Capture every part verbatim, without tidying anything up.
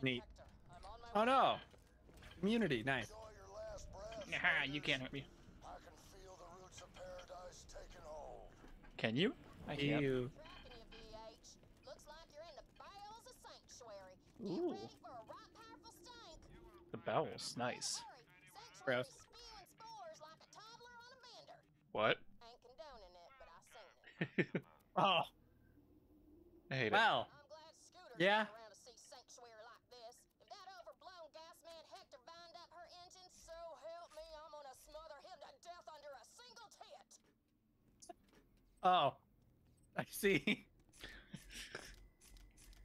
Neat. Oh no! Immunity, nice. Nah, you can't hurt me. I can feel the roots of paradise taking hold. Can you? I can. You. Looks like you're in the bowels of Sanctuary. Get ready for a rock powerful stink. The bowels, nice. Gross. What? I ain't condoning it, but I seen it. Oh. I hate wow. it. Well. I'm glad Scooter yeah. came around to see Sanctuary like this. If that overblown gas man Hector bind up her engine, so help me, I'm gonna smother him to death under a single tit. Oh. I see.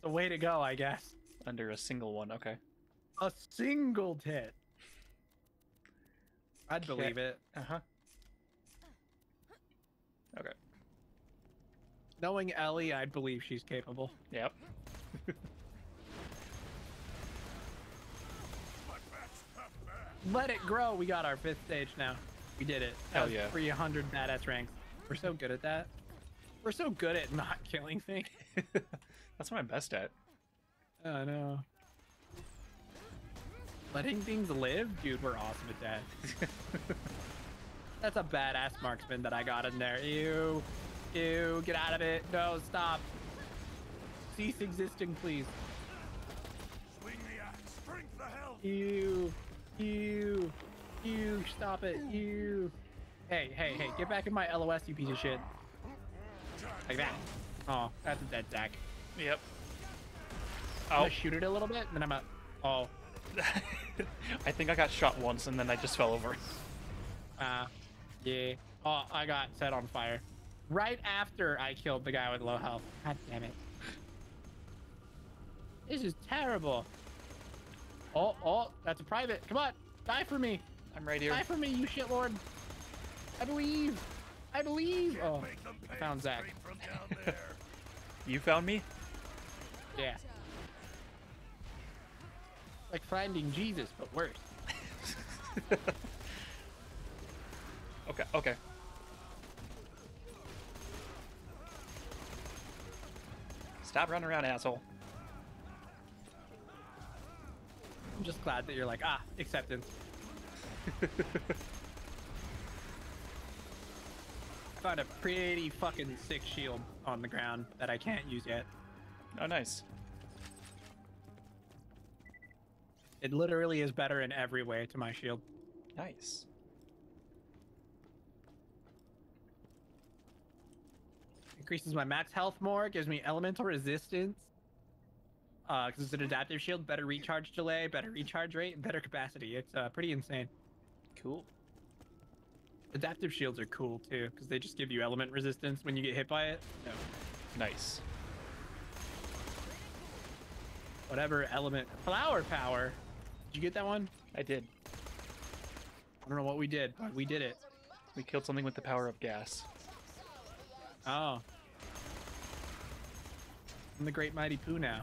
The way to go, I guess. Under a single one, okay. A single tit. I'd Can't. believe it. Uh-huh. Okay. Knowing Ellie, I believe she's capable. Yep. Let it grow. We got our fifth stage now. We did it. Hell yeah. three hundred badass ranks. We're so good at that. We're so good at not killing things. That's what I'm best at. Oh, no. Letting things live? Dude, we're awesome at that. That's a badass marksman that I got in there. Ew. Ew. Get out of it. No, stop. Cease existing, please. Swing the axe. Drink the hell. Ew. Ew. Ew. Stop it. Ew. Hey, hey, hey. Get back in my L O S, you piece of shit. Like that. Oh, that's a dead Zach. Yep. Oh. I'm gonna shoot it a little bit, and then I'm out. Oh. I think I got shot once, and then I just fell over. Ah. Uh, Yeah. Oh, I got set on fire. Right after I killed the guy with low health. God damn it. This is terrible. Oh, oh, that's a private. Come on. Die for me. I'm right here. Die for me, you shitlord. I believe. I believe. Oh, I found Zach. You found me? Yeah. Like finding Jesus, but worse. Okay, okay. Stop running around, asshole. I'm just glad that you're like, ah, acceptance. I found a pretty fucking sick shield on the ground that I can't use yet. Oh, nice. It literally is better in every way to my shield. Nice. Increases my max health more, gives me elemental resistance. Uh, because it's an adaptive shield, better recharge delay, better recharge rate, and better capacity. It's uh, pretty insane. Cool. Adaptive shields are cool too, because they just give you element resistance when you get hit by it. No. Nice. Whatever element. Flower power. Did you get that one? I did. I don't know what we did, but we did it. We killed something with the power of gas. Oh. I'm the great mighty Pooh now.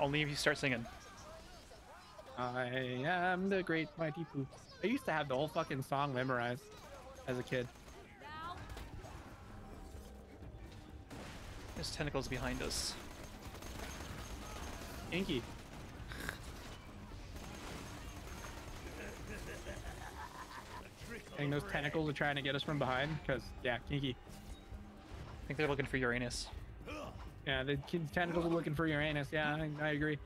Only if you start singing. I am the great mighty Pooh. I used to have the whole fucking song memorized as a kid. There's tentacles behind us. Inky. I think those tentacles are trying to get us from behind, because, yeah, kinky. I think they're looking for Uranus. Yeah, the tentacles are looking for Uranus, yeah, I, I agree.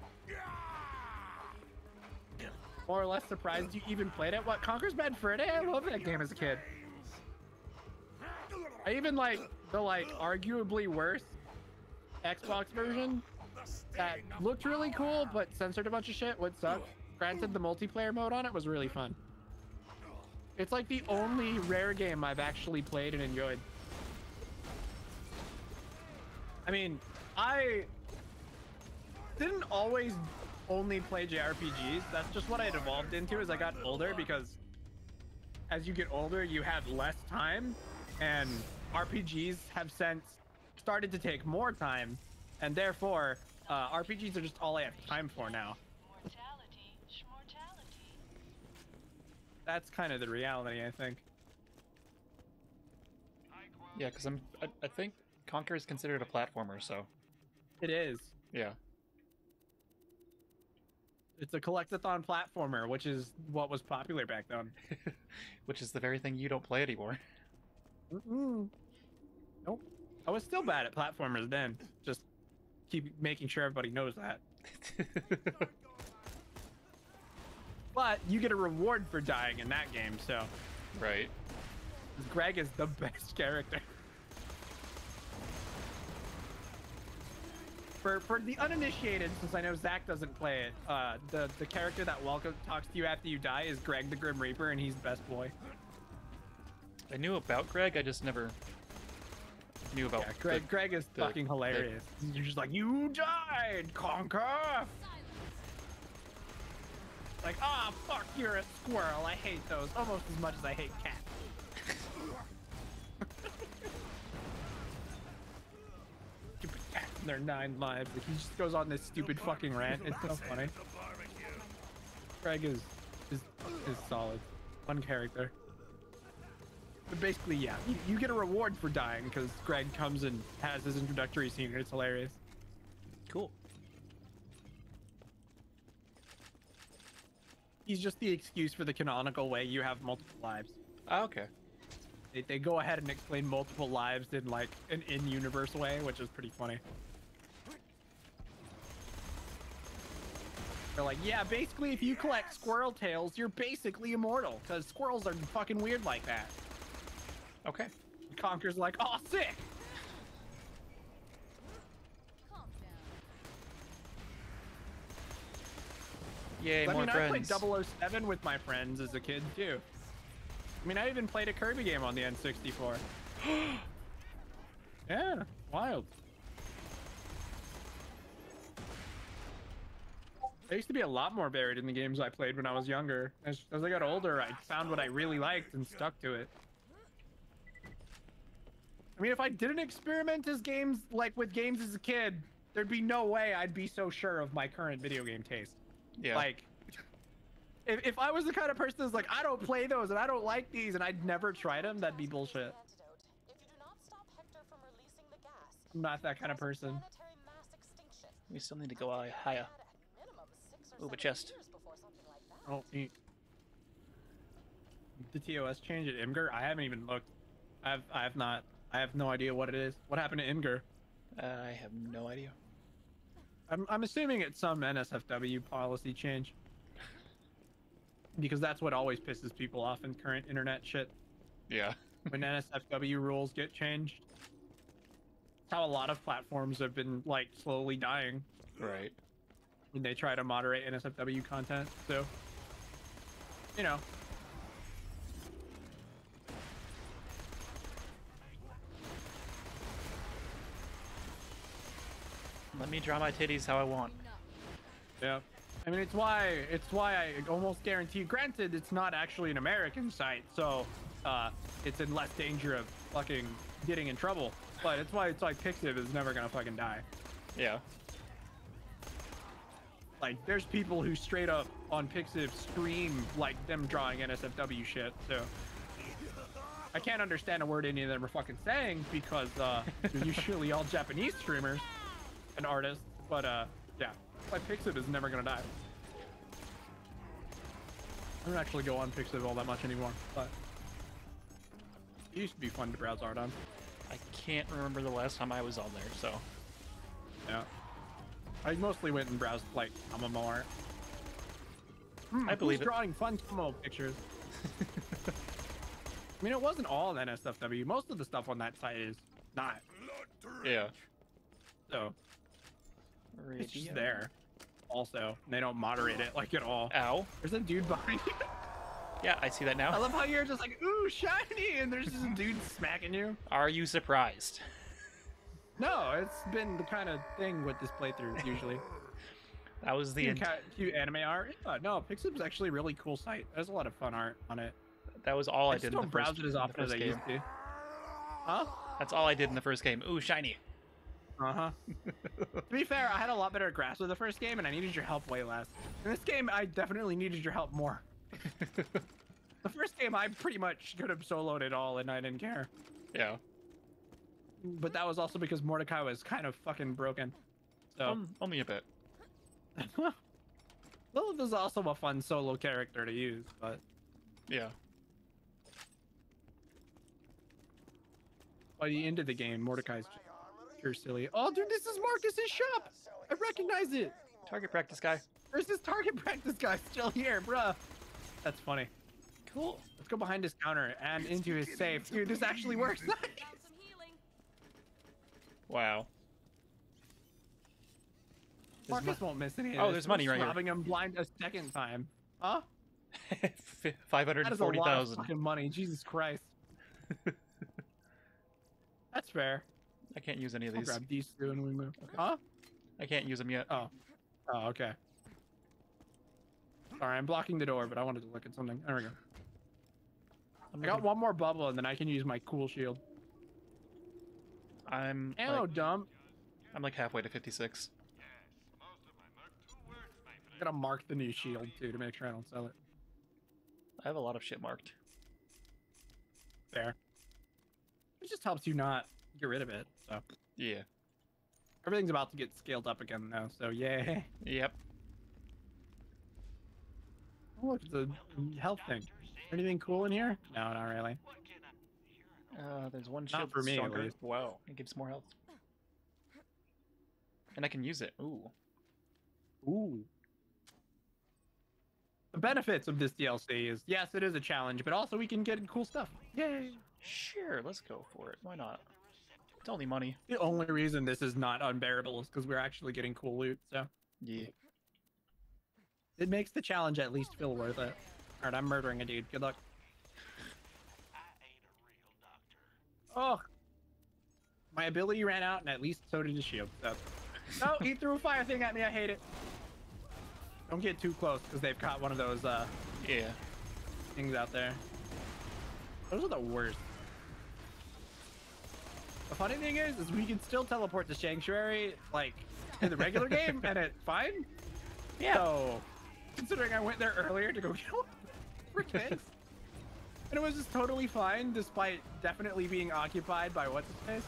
More or less surprised you even played it. What, Conker's Bad Fur Day? I loved that game as a kid. I even like the, like, arguably worse Xbox version that looked really cool, but censored a bunch of shit, would suck. Granted, the multiplayer mode on it was really fun. It's like the only rare game I've actually played and enjoyed. I mean, I didn't always only play J R P Gs. That's just what I evolved into as I got older, because as you get older, you have less time, and R P Gs have since started to take more time, and therefore uh, R P Gs are just all I have time for now. That's kind of the reality, I think. Yeah, because I'm. I, I think Conker is considered a platformer, so. It is. Yeah. It's a collect-a-thon platformer, which is what was popular back then. Which is the very thing you don't play anymore. Mm-mm. Nope. I was still bad at platformers then. Just keep making sure everybody knows that. But you get a reward for dying in that game, so. Right. Greg is the best character. For, for the uninitiated, since I know Zach doesn't play it, uh, the, the character that welcome talks to you after you die is Greg the Grim Reaper, and he's best boy. I knew about Greg, I just never knew about yeah, Greg. The, Greg is the, fucking hilarious. The, You're just like, you died, Conker! Like, ah, oh, fuck, you're a squirrel. I hate those almost as much as I hate cats. Stupid cat and their nine lives. Like, he just goes on this stupid fucking rant. It's so funny. Greg is, is, is solid. Fun character. But basically, yeah, you, you get a reward for dying because Greg comes and has his introductory scene and it's hilarious. Cool. He's just the excuse for the canonical way you have multiple lives. Oh, okay. They, they go ahead and explain multiple lives in like an in-universe way, which is pretty funny. They're like, yeah, basically if you collect squirrel tails, you're basically immortal because squirrels are fucking weird like that. Okay. Conker's like, oh, sick. Yay, more friends. I mean, I played double oh seven with my friends as a kid, too. I mean, I even played a Kirby game on the N sixty-four. Yeah, wild. There used to be a lot more varied in the games I played when I was younger. As, as I got older, I found what I really liked and stuck to it. I mean, if I didn't experiment as games, like with games as a kid, there'd be no way I'd be so sure of my current video game taste. Yeah. Like, if, if I was the kind of person that's like, I don't play those and I don't like these and I'd never tried them, that'd be bullshit. I'm not that kind of person. We still need to go out higher. Ooh, a chest. Oh, eat. Did the T O S change at Imgur? I haven't even looked. I have, I have not. I have no idea what it is. What happened to Imgur? Uh, I have no idea. I'm, I'm assuming it's some N S F W policy change. Because that's what always pisses people off in current internet shit. Yeah. When N S F W rules get changed. That's how a lot of platforms have been, like, slowly dying. Right. When they try to moderate N S F W content, so... You know. Let me draw my titties how I want. Yeah. I mean, it's why it's why I almost guarantee. Granted, it's not actually an American site, so uh, it's in less danger of fucking getting in trouble. But it's why it's like Pixiv is never gonna fucking die. Yeah. Like, there's people who straight up on Pixiv scream like them drawing N S F W shit. So I can't understand a word any of them are fucking saying because uh, they're usually all Japanese streamers. An artist, but uh, yeah, my Pixiv is never gonna die. I don't actually go on Pixiv all that much anymore, but it used to be fun to browse art on. I can't remember the last time I was on there, so yeah, I mostly went and browsed like Amamo art. Mm, I believe it. Drawing fun Amamo pictures. I mean, it wasn't all N S F W. Most of the stuff on that site is not. Yeah. So. Radio. It's just there. Also, they don't moderate it like at all. Ow. There's a dude behind you. Yeah, I see that now. I love how you're just like, ooh, shiny, and there's just a dude smacking you. Are you surprised? No, it's been the kind of thing with this playthrough, usually. That was the... Cute, cute anime art. Yeah, no, Pixib's actually a really cool site. There's a lot of fun art on it. That was all I, I did in the first game. I just don't browse it as often as I used to. Huh? That's all I did in the first game. Ooh, shiny. Uh-huh. To be fair, I had a lot better grasp of the first game, and I needed your help way less. In this game, I definitely needed your help more. The first game, I pretty much could have soloed it all, and I didn't care. Yeah. But that was also because Mordecai was kind of fucking broken. So um, only a bit. Lilith is also a fun solo character to use, but yeah. By the end of the game, Mordecai's pure silly. Oh, dude, this is Marcus's shop. I recognize it. Target practice guy. Where's this target practice guy? Still here, bruh. That's funny. Cool. Let's go behind his counter and into his safe. Dude, this actually works. Wow. Marcus won't miss any of this. Oh, there's money right here. Robbing him blind a second time. Huh? five hundred forty thousand. Fucking money. Jesus Christ. That's fair. I can't use any of these. I'll grab these two and we move. Okay. Huh? I can't use them yet. Oh. Oh, okay. Sorry, I'm blocking the door, but I wanted to look at something. There we go. I'm I got gonna... one more bubble, and then I can use my cool shield. I'm. Ammo like... dump. I'm like halfway to fifty-six. I'm gonna mark the new shield too to make sure I don't sell it. I have a lot of shit marked. Fair. It just helps you not get rid of it. So. Yeah. Everything's about to get scaled up again now, so yay. Yep. Oh, look, it's a health thing. Anything cool in here? No, not really. Uh, there's one shield for me. Wow, it gives more health. And I can use it. Ooh. Ooh. The benefits of this D L C is, yes, it is a challenge, but also we can get cool stuff. Yay. Sure, let's go for it. Why not? It's only money. The only reason this is not unbearable is because we're actually getting cool loot, so. Yeah. It makes the challenge at least feel worth it. Alright, I'm murdering a dude. Good luck. I ain't a real doctor. Oh! My ability ran out, and at least so did his shield. So. Oh, he threw a fire thing at me. I hate it. Don't get too close, because they've caught one of those, uh... yeah. Things out there. Those are the worst. The funny thing is, is we can still teleport to Sanctuary, like, in the regular game, and it's fine. Yeah. So, considering I went there earlier to go kill Rick Vance, and it was just totally fine, despite definitely being occupied by what's his face.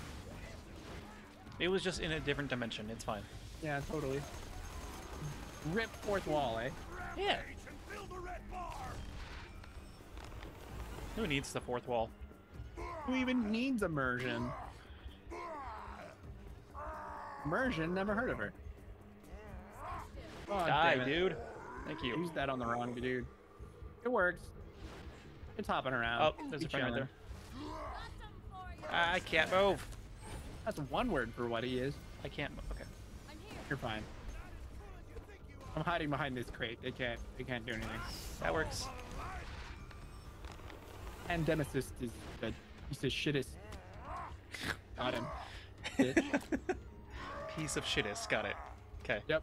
It was just in a different dimension. It's fine. Yeah, totally. Rip fourth wall, eh? Yeah. Who needs the fourth wall? Who even needs immersion? Immersion, never heard of her. Oh, die, dude. Thank you. Use that on the wrong dude. It works. It's hopping around. Oh, there's a friend right there. I can't move. That's one word for what he is. I can't move. Okay. I'm here. You're fine. I'm hiding behind this crate. They can't. They can't do anything. That works. And Nemesis is a piece of shittest. Got him. Piece of shittest. Got it. Okay. Yep.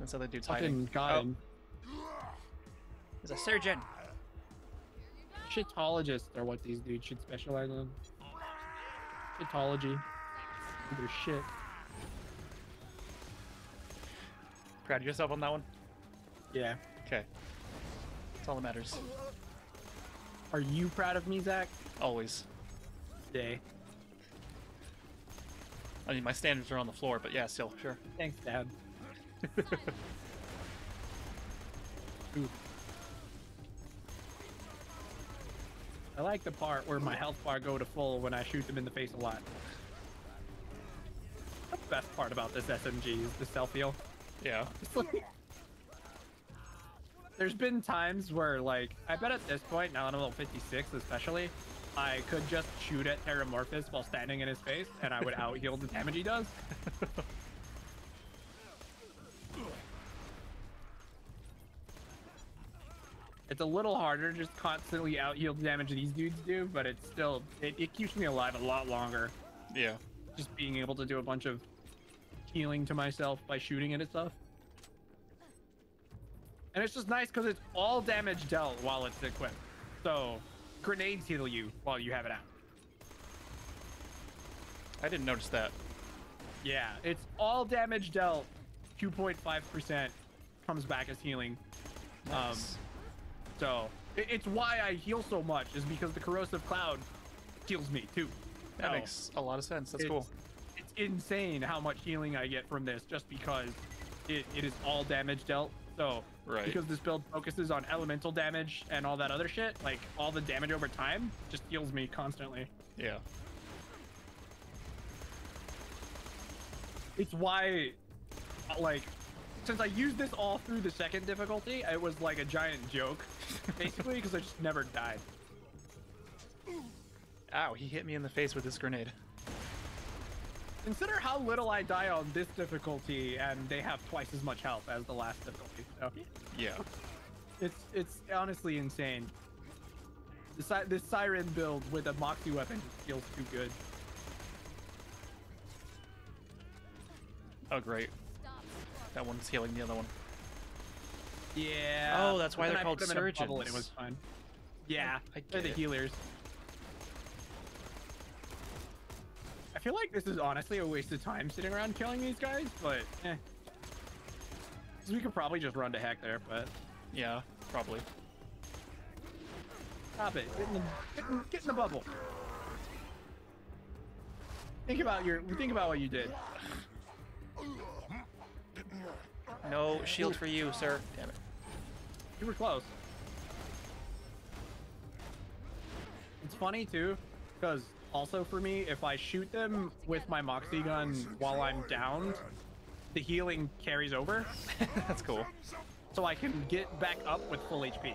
That's how that dude's hiding. Got oh. him. There's a surgeon. Shitologists are what these dudes should specialize in. Shitology. Their shit. Proud of yourself on that one? Yeah. Okay. That's all that matters. Are you proud of me, Zach? Always. Yay. I mean, my standards are on the floor, but yeah, still, sure. Thanks, Dad. Ooh. I like the part where my health bar go to full when I shoot them in the face a lot. That's the best part about this S M G is the self-heal. Yeah. Like, there's been times where, like, I bet at this point, now on level fifty-six especially, I could just shoot at Terramorphous while standing in his face, and I would out-heal the damage he does. It's a little harder to just constantly out-heal the damage these dudes do, but it's still, it, it keeps me alive a lot longer. Yeah. Just being able to do a bunch of healing to myself by shooting it and stuff. And it's just nice because it's all damage dealt while it's equipped. So, grenades heal you while you have it out. I didn't notice that. Yeah, it's all damage dealt. two point five percent comes back as healing. Nice. Um, so, it, it's why I heal so much is because the corrosive cloud heals me too. That so, makes a lot of sense. That's it's, cool. It's insane how much healing I get from this just because it, it is all damage dealt. So right. because this build focuses on elemental damage and all that other shit, like all the damage over time just heals me constantly. Yeah. It's why, like, since I used this all through the second difficulty, it was like a giant joke, basically, because I just never died. Ow, he hit me in the face with this grenade. Consider how little I die on this difficulty, and they have twice as much health as the last difficulty. So. Yeah. It's it's honestly insane. This, this siren build with a Moxie weapon feels too good. Oh, great. That one's healing the other one. Yeah. Oh, that's why they're called surgeons. And it was fine. Yeah, I, I they're the it. healers. I feel like this is honestly a waste of time sitting around killing these guys, but eh. So we could probably just run to Hector, but yeah, probably. Stop it! Get in the, get, get in the bubble. Think about your. Think about what you did. No shield for you, sir. Damn it. You were close. It's funny too, because also for me, if I shoot them with my Moxie gun while I'm downed, the healing carries over. That's cool. So I can get back up with full H P,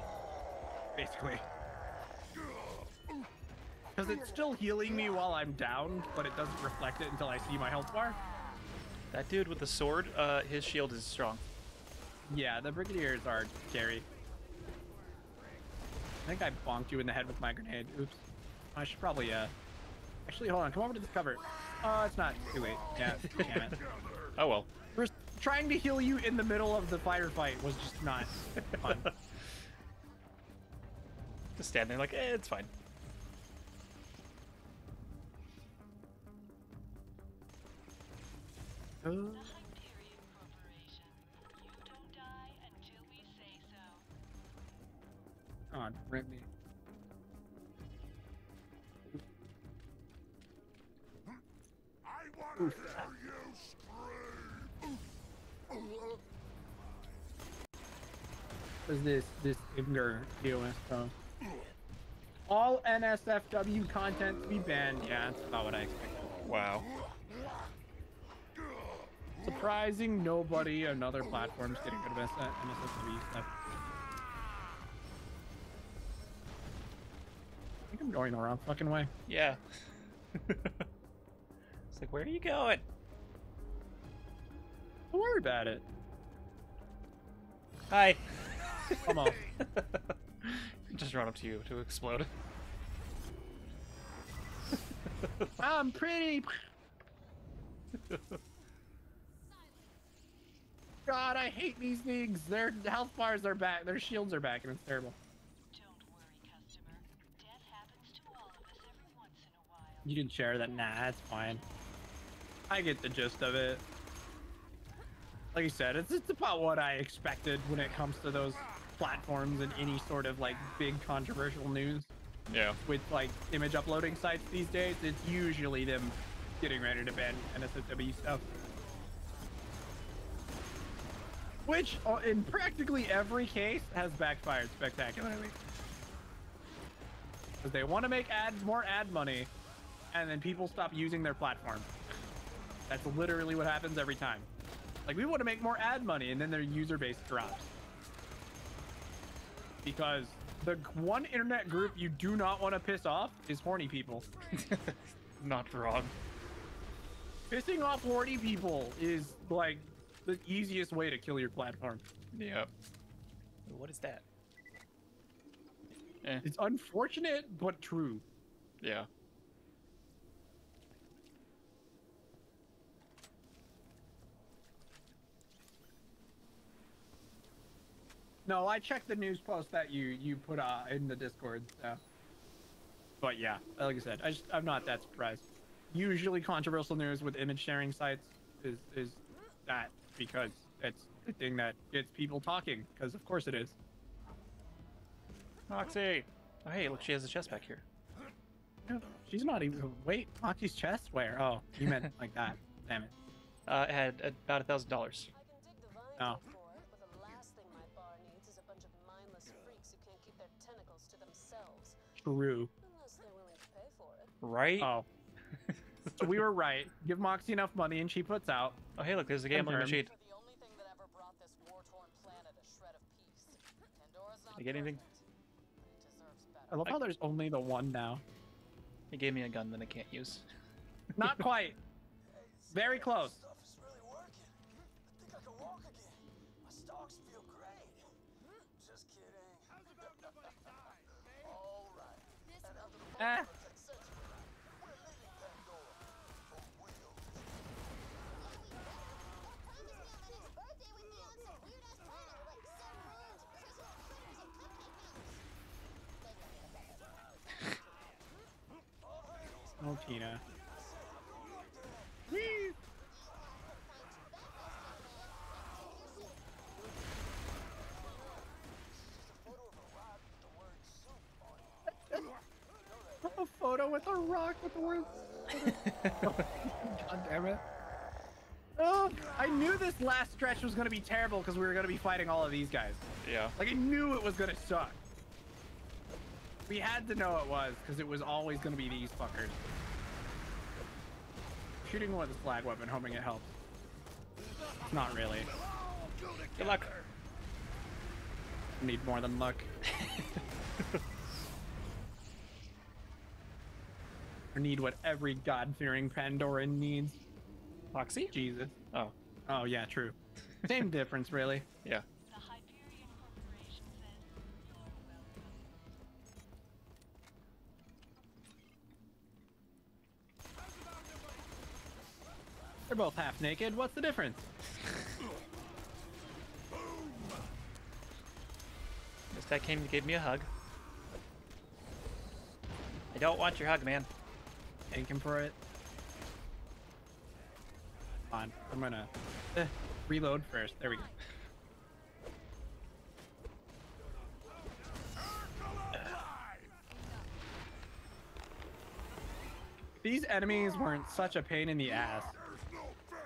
basically. Because it's still healing me while I'm downed, but it doesn't reflect it until I see my health bar. That dude with the sword, uh, his shield is strong. Yeah, the Brigadiers are scary. I think I bonked you in the head with my grenade. Oops. I should probably, uh... Actually, hold on. Come over to this cover. Oh, it's not. Too late. Yeah, damn it. Oh, well. We're trying to heal you in the middle of the firefight was just not fun. Just stand there like, eh, it's fine. Uh, the Hyperion Corporation. You don't die until we say so. God, rip me. I want to hear you scream. Oof. What is this? This Imgur D O S stuff. All N S F W content to be banned. Yeah, that's about what I expected. Wow. Surprising nobody on other platforms getting rid of N S F W stuff. I think I'm going the wrong fucking way. Yeah. It's like, where are you going? Don't worry about it. Hi. Come on. Just run up to you to explode. I'm pretty. God, I hate these things. Their health bars are back. Their shields are back, and it's terrible. Don't worry, customer. Death happens to all of us every once in a while. You didn't share that? Nah, that's fine. I get the gist of it. Like you said, it's, it's about what I expected when it comes to those platforms and any sort of like big controversial news. Yeah. With like image uploading sites these days, it's usually them getting ready to ban N S F W stuff. Which, in practically every case, has backfired spectacularly. Because they want to make ads more ad money, and then people stop using their platform. That's literally what happens every time. Like, we want to make more ad money, and then their user base drops. Because the one internet group you do not want to piss off is horny people. Not wrong. Pissing off horny people is, like... the easiest way to kill your platform. Yep. What is that? Eh. It's unfortunate, but true. Yeah. No, I checked the news post that you you put uh, in the Discord. So. But yeah, like I said, I just, I'm not that surprised. Usually controversial news with image sharing sites is is that. Because it's the thing that gets people talking, because of course it is. Moxie! Oh, hey, look, she has a chest back here. No, she's not even... Wait, Moxie's chest? Where? Oh, you meant like that. Damn it. Uh, it had about a thousand dollars. Oh. The last thing my bar needs is a bunch of mindless freaks who can't keep their tentacles to themselves. True. Unless they're willing to pay for it. Right? Oh. So we were right. Give Moxie enough money and she puts out. Oh, hey, look, there's a gambling machine. The only thing that ever brought this war-torn planet a shred of peace. Pandora's not. Did I get anything? I love how there's only the one now. It gave me a gun that I can't use. Not quite. Very close. Stuff is really working. I think I can walk again. My stocks feel great. Just kidding. How's about nobody dies, man? All right. This and under the eh. We're leaving Pandora for wheels. Oh, Tina. Whee! A photo with a rock with the words. God damn it. Oh, I knew this last stretch was going to be terrible because we were going to be fighting all of these guys. Yeah. Like, I knew it was going to suck. We had to know it was because it was always going to be these fuckers. Shooting with a flag weapon, hoping it helps. Not really. Good luck. Need more than luck. Or need what every God-fearing Pandoran needs. Moxie? Jesus. Oh. Oh, yeah, true. Same difference, really. Yeah. The Hyperion Corporation says you're welcome. They're both half naked. What's the difference? This guy came and gave me a hug. I don't want your hug, man. Thank him for it. Come on, I'm gonna eh, reload first. There we go. If these enemies weren't such a pain in the ass,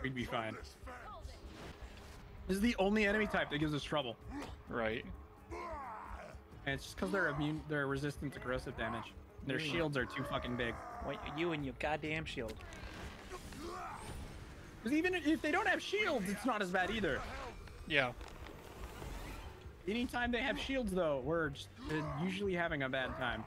we'd be fine. This is the only enemy type that gives us trouble. Right. And it's just because they're immune, they're resistant to corrosive damage. Their shields are too fucking big. What, you and your goddamn shield. Because even if they don't have shields, it's not as bad either. Yeah. Anytime they have shields, though, we're just, usually having a bad time.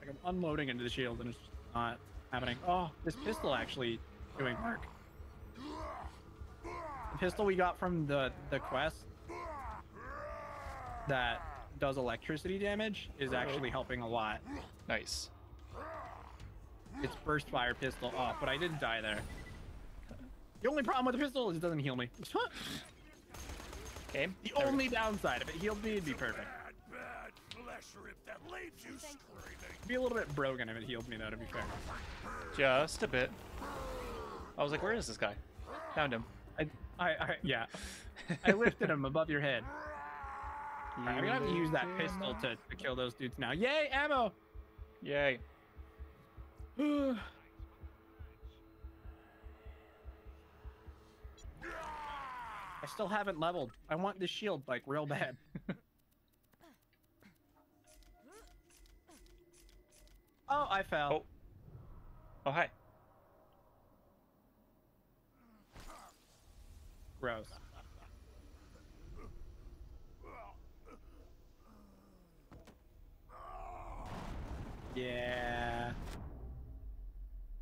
Like, I'm unloading into the shield, and it's just not happening. Oh, this pistol actually doing work. The pistol we got from the, the quest that does electricity damage is actually helping a lot. Nice. It's burst fire pistol off, but I didn't die there. The only problem with the pistol is it doesn't heal me. Okay. The only downside, if it healed me, it'd be perfect. Bad, bad flesh rip that leaves you screaming. It'd be a little bit broken if it healed me, though, to be fair. Just a bit. I was like, where is this guy? Found him. I, I, I yeah. I lifted him above your head. You I'm gonna have to use that pistol to, to kill those dudes now. Yay, ammo! Yay. I still haven't leveled. I want this shield, like, real bad. Oh, I fell. Oh. Oh, hi. Gross. Yeah.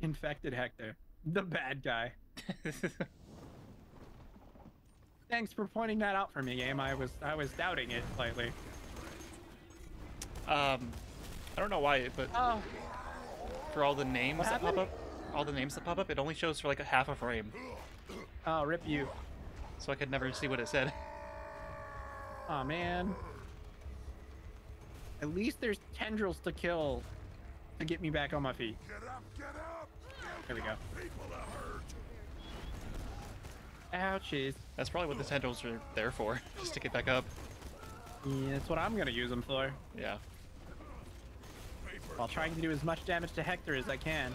Infected Hector. The bad guy. Thanks for pointing that out for me, game. I was I was doubting it slightly. Um I don't know why, but oh. for all the names what that happened? pop up all the names that pop up, it only shows for like a half a frame. Oh, rip you. So I could never see what it said. Aw, man. At least there's tendrils to kill. To get me back on my feet. Get up, get up. There we go. Ouchies. That's probably what the tendrils are there for, just to get back up. Yeah, that's what I'm gonna use them for. Yeah. While trying to do as much damage to Hector as I can.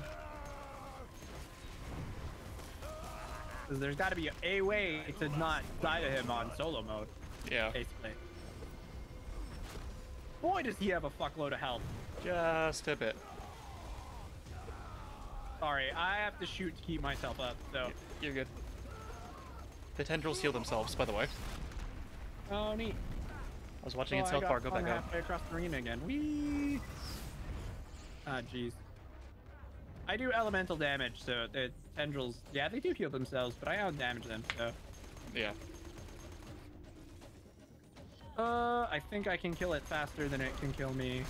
Because there's got to be a way to not die to him on solo mode. Yeah. Basically. Boy, does he have a fuckload of health. Just a bit. Sorry, I have to shoot to keep myself up, so. You're good. The tendrils heal themselves, by the way. Oh, neat. I was watching oh, it so far. Go back up. Halfway across the arena again. Whee! Ah, jeez. I do elemental damage, so the tendrils, yeah, they do heal themselves, but I don't damage them, so. Yeah. Uh, I think I can kill it faster than it can kill me.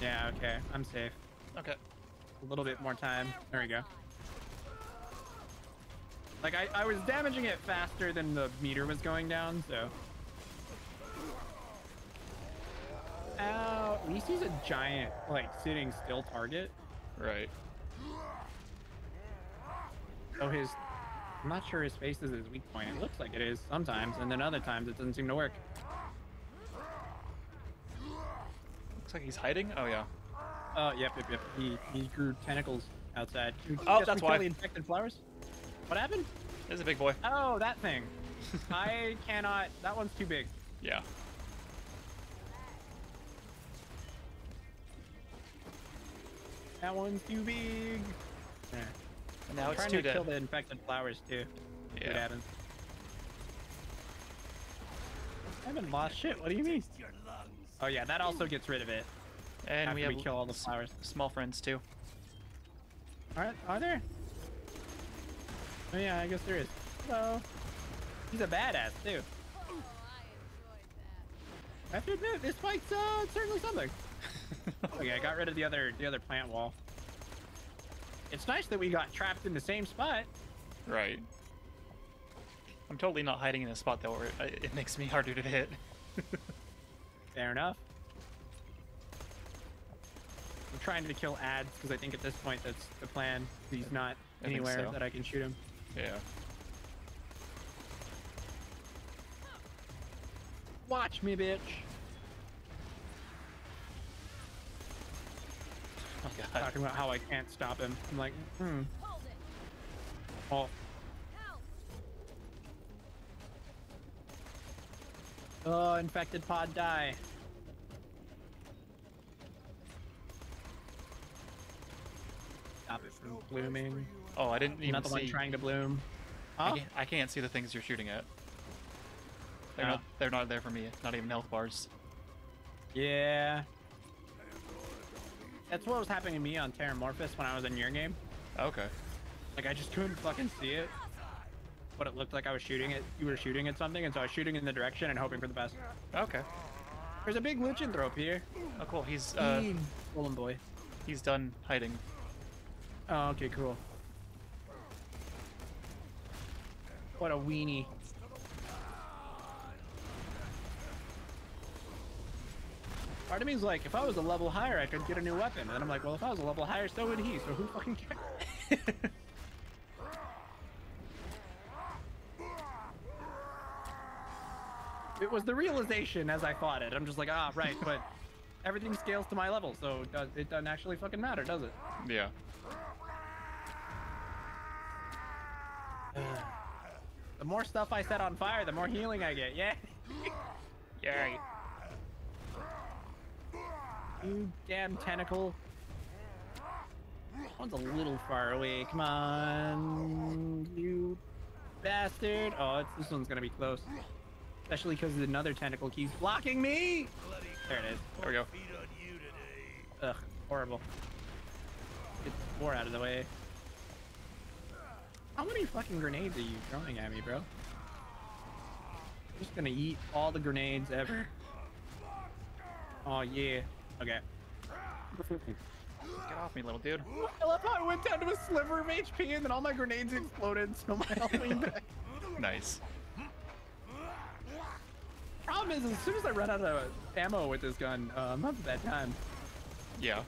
Yeah, okay, I'm safe. Okay. A little bit more time. There we go. Like, I, I was damaging it faster than the meter was going down, so. Ow, at least he's a giant, like, sitting still target. Right. So his, I'm not sure his face is his weak point. It looks like it is sometimes, and then other times it doesn't seem to work. Looks like he's hiding? Oh, yeah. Oh, uh, yep, yep, yep. He, he grew tentacles outside. Oh, that's why. Infected flowers? What happened? There's a big boy. Oh, that thing. I cannot. That one's too big. Yeah. That one's too big. Yeah. And now I'm it's trying too to dead. Kill the infected flowers too. Yeah. What happens? I haven't lost shit. What do you mean? Oh yeah, that also gets rid of it. And we have we kill all the flowers. Small friends too. Are are there? Oh yeah, I guess there is. Hello. He's a badass too. Oh, I enjoyed that. I have to admit, this fight's uh, certainly something. Okay, I got rid of the other the other plant wall. It's nice that we got trapped in the same spot. Right. I'm totally not hiding in a spot though, where it, it makes me harder to hit. Fair enough. I'm trying to kill ads because I think at this point that's the plan. He's not I anywhere so. that I can shoot him. Yeah. Watch me, bitch. Oh, God. Talking about how I can't stop him. I'm like, hmm. Oh. Oh, infected pod die. Stop it from blooming. Oh, I didn't even see. Another one trying to bloom. Huh? I, can't, I can't see the things you're shooting at. They're no. not. They're not there for me. Not even health bars. Yeah. That's what was happening to me on Terramorphous when I was in your game. Okay. Like, I just couldn't fucking see it. But it looked like I was shooting at, you were shooting at something, and so I was shooting in the direction and hoping for the best. Okay. There's a big Luchenthrope here. Oh, cool. He's, uh... Roland boy. He's done hiding. Oh, okay, cool. What a weenie. Part of me's like, if I was a level higher, I could get a new weapon. And then I'm like, well, if I was a level higher, so would he. So who fucking cares? It was the realization as I fought it. I'm just like, ah, right. But everything scales to my level. So it, does, it doesn't actually fucking matter, does it? Yeah. The more stuff I set on fire, the more healing I get. Yeah. Yay. You damn tentacle. That one's a little far away. Come on, you bastard. Oh, it's, this one's going to be close. Especially because another tentacle keeps blocking me. There it is. There we go. Ugh, horrible. Get more out of the way. How many fucking grenades are you throwing at me, bro? I'm just going to eat all the grenades ever. Oh, yeah. Okay. Get off me, little dude. I love how I went down to a sliver of H P and then all my grenades exploded, so my health came back. Nice. Problem is, as soon as I run out of ammo with this gun, uh, I'm having a bad time. Yeah.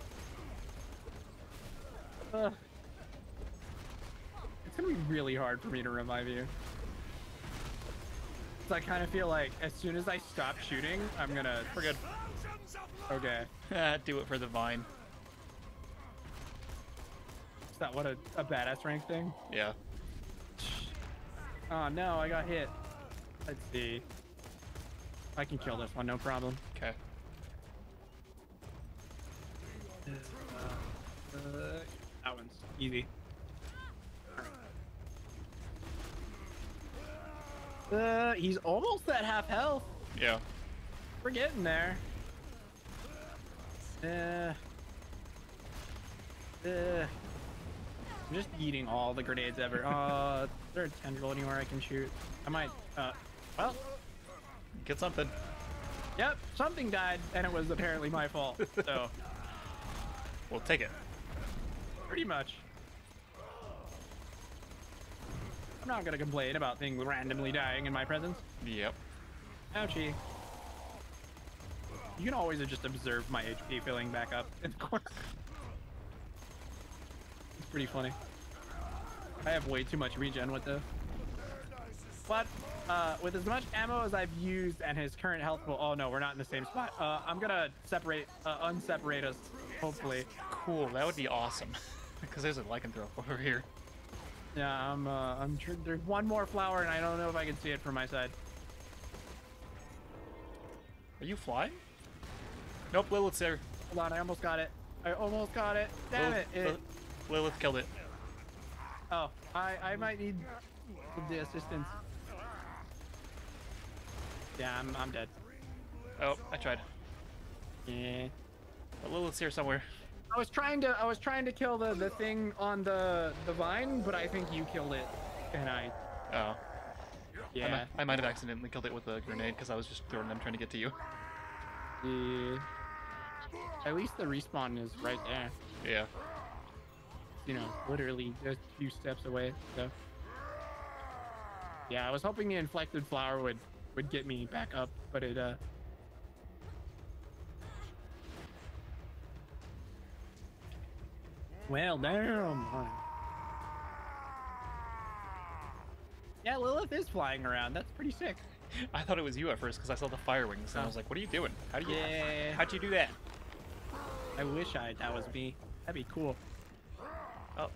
Uh, it's gonna be really hard for me to revive you. Because I kind of feel like as soon as I stop shooting, I'm gonna... We're good. Okay. Do it for the vine. Is that what a, a badass rank thing? Yeah. Oh no, I got hit. Let's see. I can kill this one, no problem. Okay. Uh, uh, that one's easy. Uh, he's almost at half health. Yeah. We're getting there. Uh, uh, I'm just eating all the grenades ever. Uh, is there a tendril anywhere I can shoot? I might, uh, well. Get something. Yep, something died, and it was apparently my fault, so. We'll take it. Pretty much. I'm not gonna complain about things randomly dying in my presence. Yep. Ouchie. You can always just observe my H P filling back up in the corner. It's pretty funny. I have way too much regen with this. But uh, with as much ammo as I've used and his current health pool, oh no, we're not in the same spot. Uh, I'm gonna separate, uh, unseparate us, hopefully. Cool, that would be awesome. Because there's a lycanthrope over here. Yeah, I'm, uh, I'm sure there's one more flower and I don't know if I can see it from my side. Are you flying? Nope, Lilith's there. Hold on, I almost got it. I almost got it. Damn Lilith, it. Lilith, Lilith killed it. Oh, I, I might need the assistance. Yeah, I'm, I'm dead. Oh, I tried. Yeah. But Lilith's here somewhere. I was trying to I was trying to kill the, the thing on the, the vine, but I think you killed it, and I... Oh. Yeah. I might, I might have accidentally killed it with a grenade, because I was just throwing them trying to get to you. Yeah. At least the respawn is right there. Yeah. You know, literally just a few steps away, so... Yeah, I was hoping the inflected flower would, would get me back up, but it, uh... Well, damn. Yeah, Lilith is flying around. That's pretty sick. I thought it was you at first because I saw the fire wings, and I was like, "What are you doing? How do you? Yeah. How'd you do that?" I wish I that was me. That'd be cool. Oh.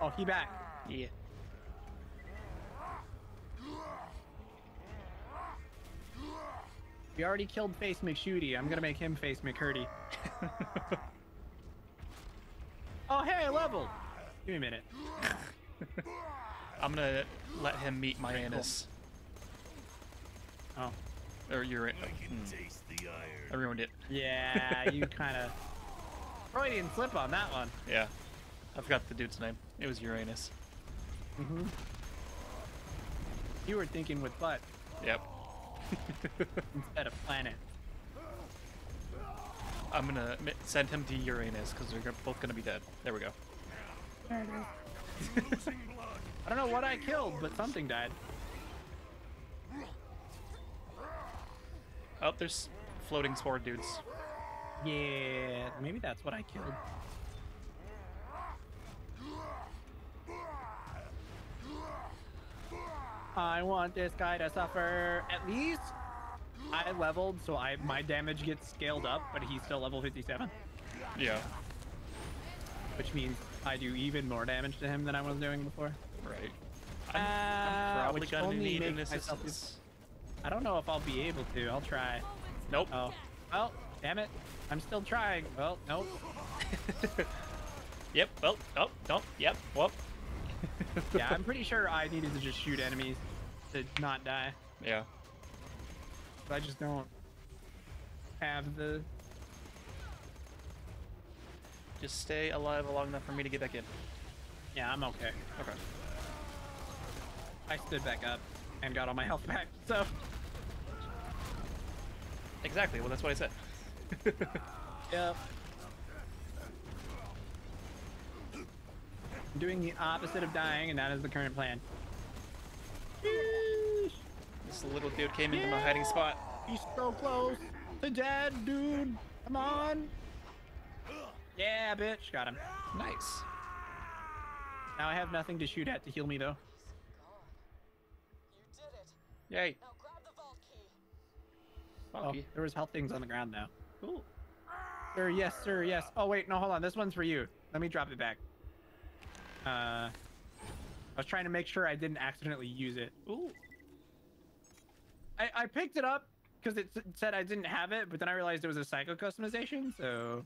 Oh, he back. Yeah. We already killed Face McShooty. I'm gonna make him Face McCurdy. Oh, hey, I leveled. Give me a minute. I'm gonna let him meet my anus. Cool. Oh. Or you're. I can taste the iron. I ruined it. Yeah, you kind of. Freudian slip on that one. Yeah. I forgot the dude's name. It was Uranus. Mm hmm. You were thinking with butt. Yep. Instead of planet. I'm gonna send him to Uranus because they're both gonna be dead. There we go. There it is. I don't know what I killed, but something died. Oh, there's floating sword dudes. Yeah, maybe that's what I killed. I want this guy to suffer. At least I leveled, so I my damage gets scaled up, but he's still level fifty-seven. Yeah. Which means I do even more damage to him than I was doing before. Right. I'm, uh, I'm probably gonna need an assistance. I don't know if I'll be able to. I'll try. Nope. Oh. Well, damn it. I'm still trying. Well, nope. Yep. Well. Oh. Nope. Yep. Well. Yeah, I'm pretty sure I needed to just shoot enemies to not die. Yeah. But I just don't have the... Just stay alive long enough for me to get back in. Yeah, I'm okay. Okay. I stood back up and got all my health back, so... Exactly, well that's what I said. Yep. I'm doing the opposite of dying, and that is the current plan. Yeesh. This little dude came yeah. into my hiding spot. He's so close to dead, dude. Come on. Yeah, bitch. Got him. Nice. Now I have nothing to shoot at to heal me, though. You did it. Yay. Now grab the vault key. Oh, key. There was health things on the ground now. Cool. Sir, yes, sir, yes. Oh, wait. No, hold on. This one's for you. Let me drop it back. Uh, I was trying to make sure I didn't accidentally use it. Ooh. I, I picked it up because it said I didn't have it, but then I realized it was a psycho customization, so...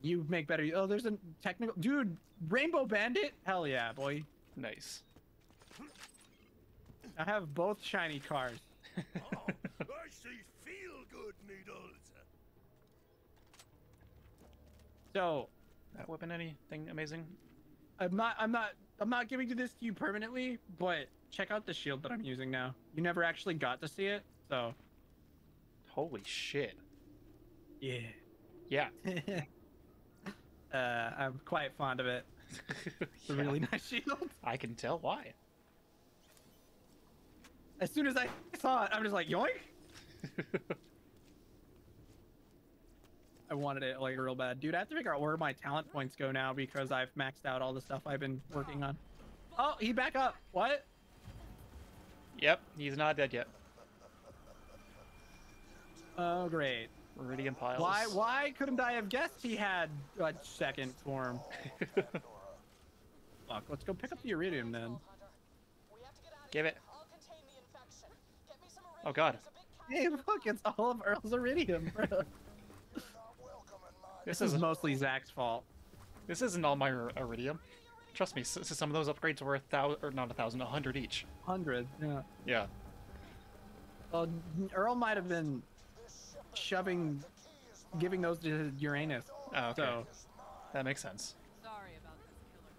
You make better... Oh, there's a technical... Dude, Rainbow Bandit? Hell yeah, boy. Nice. I have both shiny cars. Oh, I see feel-good needles. So... That weapon anything amazing? I'm not... I'm not... I'm not giving this to you permanently, but check out the shield that I'm using now. You never actually got to see it, so... Holy shit. Yeah. Yeah. uh, I'm quite fond of it. It's a yeah. really nice shield. I can tell why. As soon as I saw it, I'm just like, yoink! I wanted it like real bad. Dude, I have to figure out where my talent points go now because I've maxed out all the stuff I've been working on. Oh, he back up. What? Yep, he's not dead yet. Oh, great. Meridian piles. Why, why couldn't I have guessed he had a second form? Fuck, let's go pick up the Iridium then. Give it. Oh, God. Hey, look, it's all of Earl's Iridium, bro. This is mostly Zach's fault. This isn't all my Iridium. Trust me, so, so some of those upgrades were a thousand, or not a thousand, a hundred each. Hundred, yeah. Yeah. Well, Earl might have been shoving, giving those to Uranus. Oh, okay. So. That makes sense. Sorry about this, killer.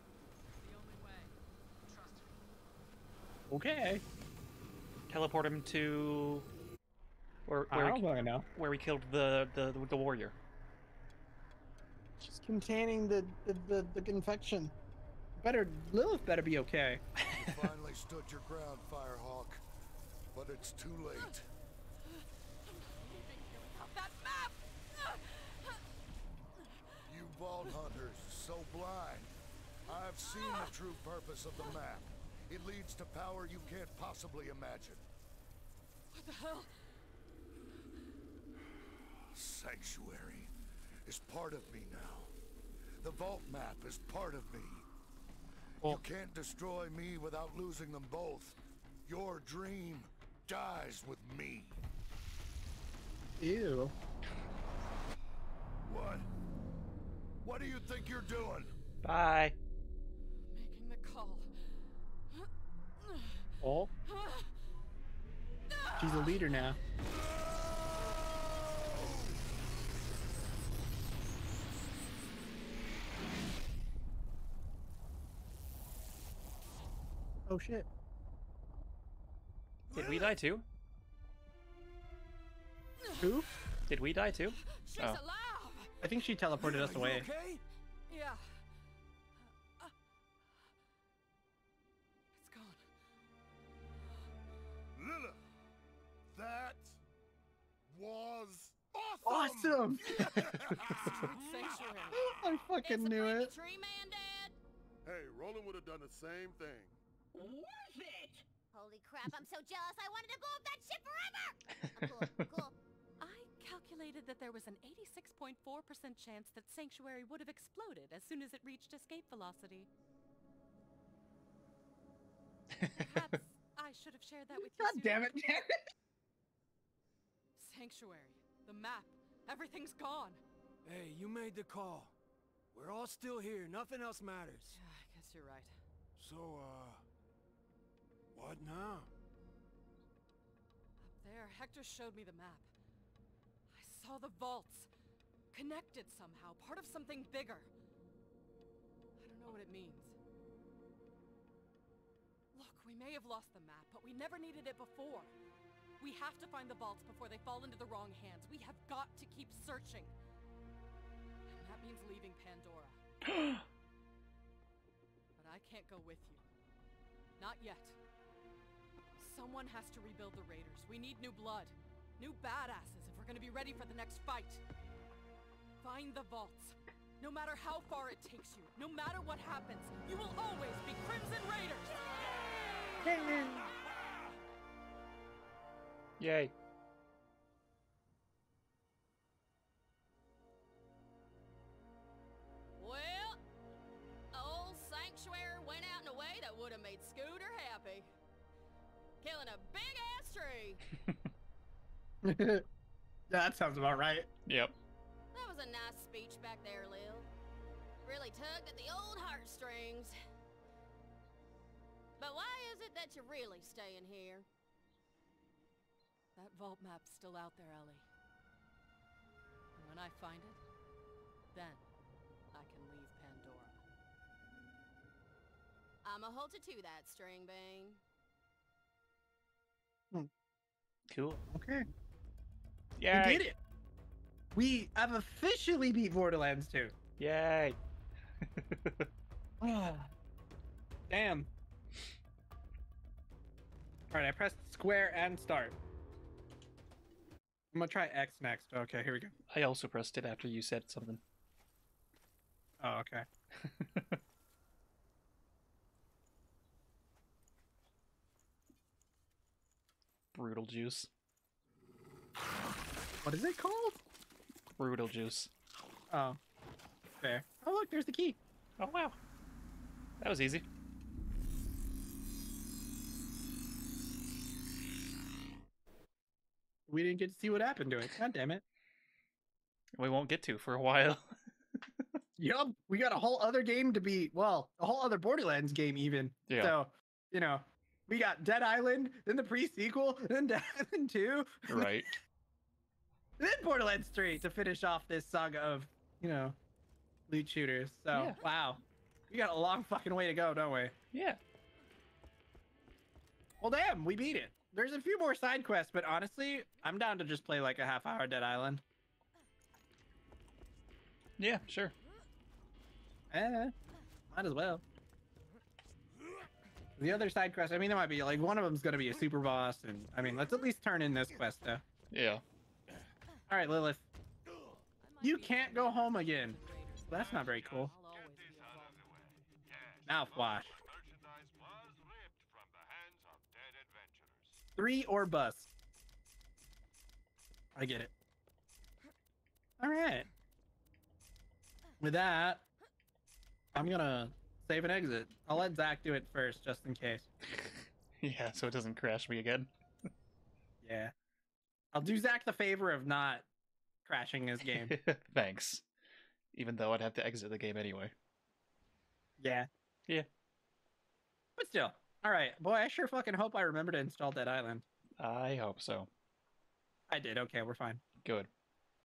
It's the only way. Trust me. Okay. Teleport him to where, where, I don't we, know. where we killed the, the, the warrior. Just containing the, the, the, the infection. Better, Lilith better be okay. You finally stood your ground, Firehawk, but it's too late. I'm not leaving here without that map! You vault hunters, so blind. I've seen the true purpose of the map. It leads to power you can't possibly imagine. What the hell? Sanctuary is part of me now. The vault map is part of me. Oh. You can't destroy me without losing them both. Your dream dies with me. Ew. What? What do you think you're doing? Bye. Making the call. Oh. She's a leader now. Oh shit. Did we die too? Who? Did we die too? She's oh. alive. I think she teleported us away. Okay? Yeah. That was awesome! Awesome! I fucking knew it. Tree man, Dad. Hey, Roland would have done the same thing. Worth it! Holy crap, I'm so jealous. I wanted to blow up that shit forever! Oh, cool, cool. I calculated that there was an eighty-six point four percent chance that Sanctuary would have exploded as soon as it reached escape velocity. Perhaps I should have shared that with you. God damn it, Jared! Sanctuary, the map, everything's gone. Hey, you made the call. We're all still here, nothing else matters. Yeah, I guess you're right. So, uh, what now? Up there, Hector showed me the map. I saw the vaults, connected somehow, part of something bigger. I don't know what it means. Look, we may have lost the map, but we never needed it before. We have to find the vaults before they fall into the wrong hands. We have got to keep searching. And that means leaving Pandora. But I can't go with you. Not yet. Someone has to rebuild the Raiders. We need new blood. New badasses if we're going to be ready for the next fight. Find the vaults. No matter how far it takes you, no matter what happens, you will always be Crimson Raiders! Yay! Yay. Well, old Sanctuary feeling a big ass tree. That sounds about right. Yep. That was a nice speech back there, Lil. Really tugged at the old heartstrings. But why is it that you're really staying here? That vault map's still out there, Ellie. And when I find it, then I can leave Pandora. I'ma hold you to that, Stringbane. Hmm. Cool. Okay. Yeah. We did it. We have officially beat Borderlands two. Yay. Damn. All right, I pressed square and start. I'm gonna try X next. Okay, here we go. I also pressed it after you said something. Oh, okay. Brutal juice. What is it called? Brutal juice. Oh, fair. Oh, look, there's the key. Oh, wow. That was easy. We didn't get to see what happened to it. God damn it. We won't get to for a while. Yup. We got a whole other game to beat. Well, a whole other Borderlands game even. Yeah. So, you know, we got Dead Island, then the pre-sequel, then Dead Island two. Right. Then Borderlands three to finish off this saga of, you know, loot shooters. So, yeah. Wow. We got a long fucking way to go, don't we? Yeah. Well, damn, we beat it. There's a few more side quests, but honestly, I'm down to just play like a half hour Dead Island. Yeah, sure. Eh, might as well. The other side quest, I mean, there might be like one of them's gonna be a super boss, and I mean, let's at least turn in this quest though. Yeah. All right, Lilith. You can't go home again. Well, that's not very cool. Mouthwash. Three or bust. I get it. All right. With that, I'm gonna save and exit. I'll let Zach do it first, just in case. Yeah, so it doesn't crash me again. Yeah. I'll do Zach the favor of not crashing his game. Thanks. Even though I'd have to exit the game anyway. Yeah. Yeah. But still. All right, boy, I sure fucking hope I remember to install Dead Island. I hope so. I did. Okay, we're fine. Good.